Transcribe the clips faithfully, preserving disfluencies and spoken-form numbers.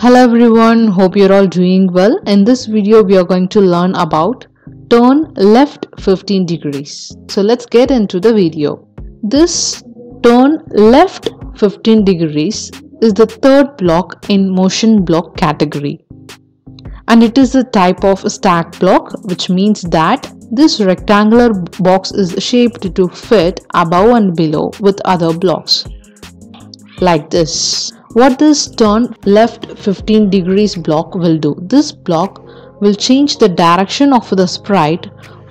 Hello everyone, hope you're all doing well. In this video we are going to learn about turn left fifteen degrees. So let's get into the video. This turn left fifteen degrees is the third block in motion block category, and it is a type of stack block, which means that this rectangular box is shaped to fit above and below with other blocks like this. What this turn left fifteen degrees block will do, this block will change the direction of the sprite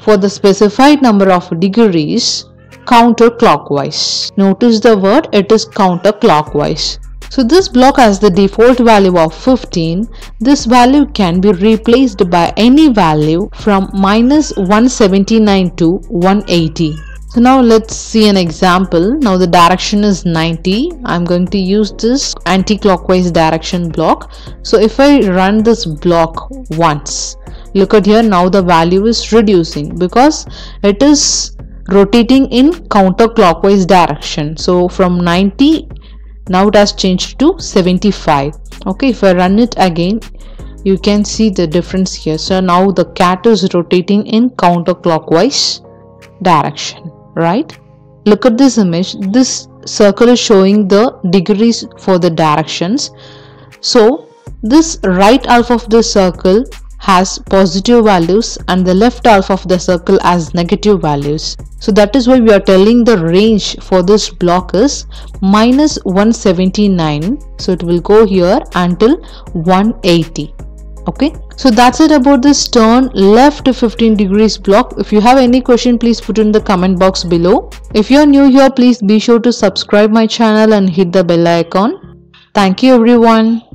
for the specified number of degrees counterclockwise. Notice the word, it is counterclockwise. So this block has the default value of fifteen. This value can be replaced by any value from minus one seventy-nine to one eighty. So now let's see an example. Now the direction is ninety. I'm going to use this anti-clockwise direction block. So if I run this block once, look at here, now the value is reducing because it is rotating in counterclockwise direction. So from ninety, now it has changed to seventy-five. Okay, if I run it again, you can see the difference here. So now the cat is rotating in counterclockwise direction. Right, look at this image. This circle is showing the degrees for the directions. So this right half of the circle has positive values and the left half of the circle has negative values. So that is why we are telling the range for this block is minus one seventy-nine. So it will go here until one eighty. Okay, so that's it about this turn left fifteen degrees block. If you have any question, please put in the comment box below. If you are new here, please be sure to subscribe my channel and hit the bell icon. Thank you everyone.